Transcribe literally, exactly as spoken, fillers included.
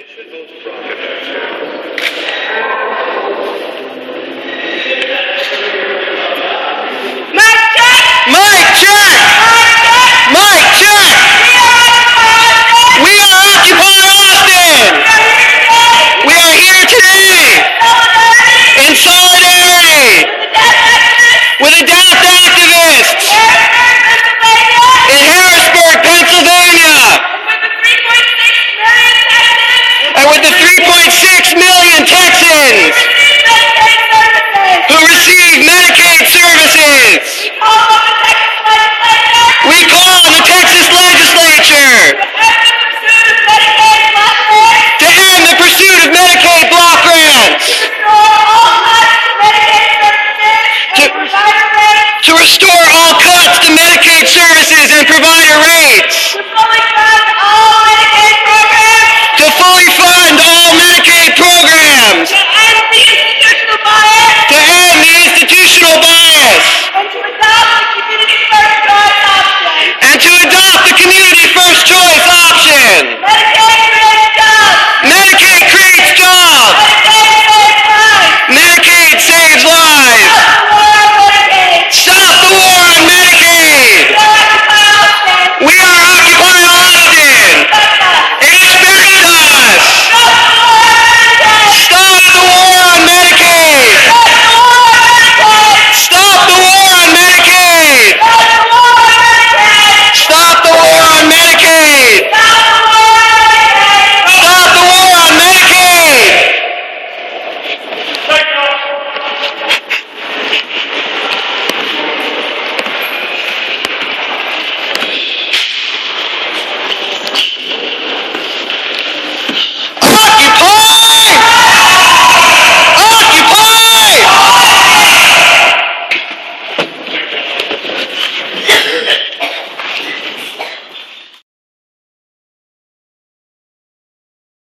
three point six million Texans who receive Medicaid services. We call the Texas legislature.